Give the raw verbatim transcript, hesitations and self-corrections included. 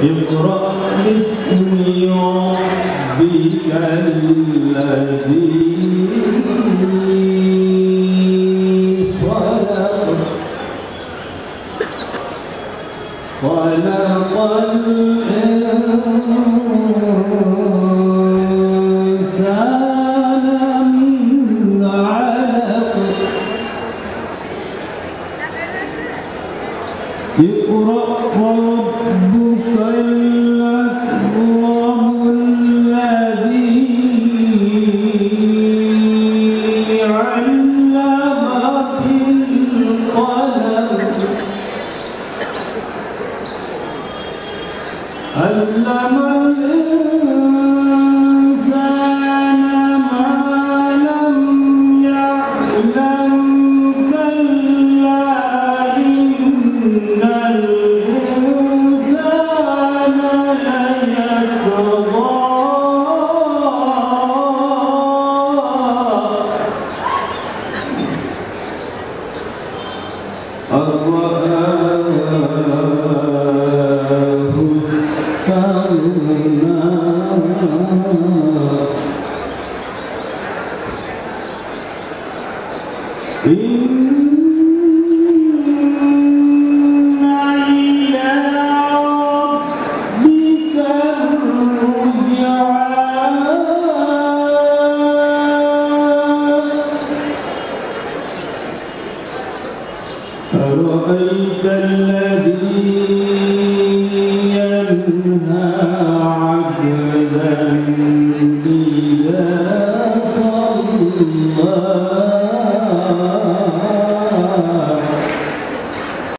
اقرأ باسم ربك الذي خلق خلق الإنسان من علق اقرأ علم الإنسان ما لم يعلم كلا إن الإنسان ليطغى أن رآه إن إلى ربك الرجعى أرأيت الذي